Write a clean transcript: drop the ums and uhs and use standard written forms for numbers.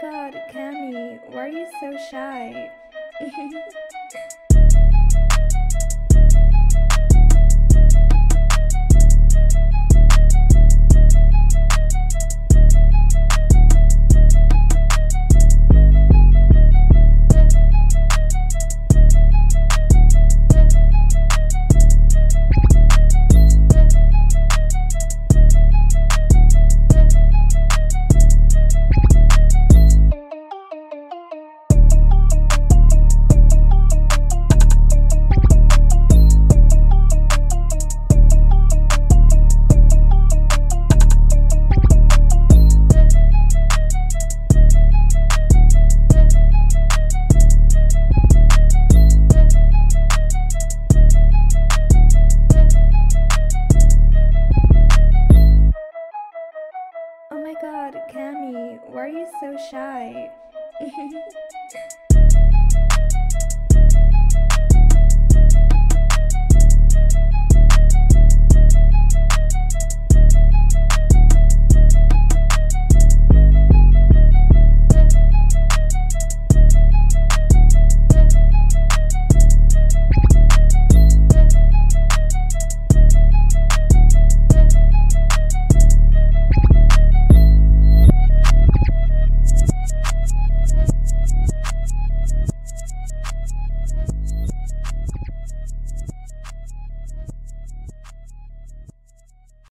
god, Cammie, why are you so shy? Oh my god, Cammie, why are you so shy?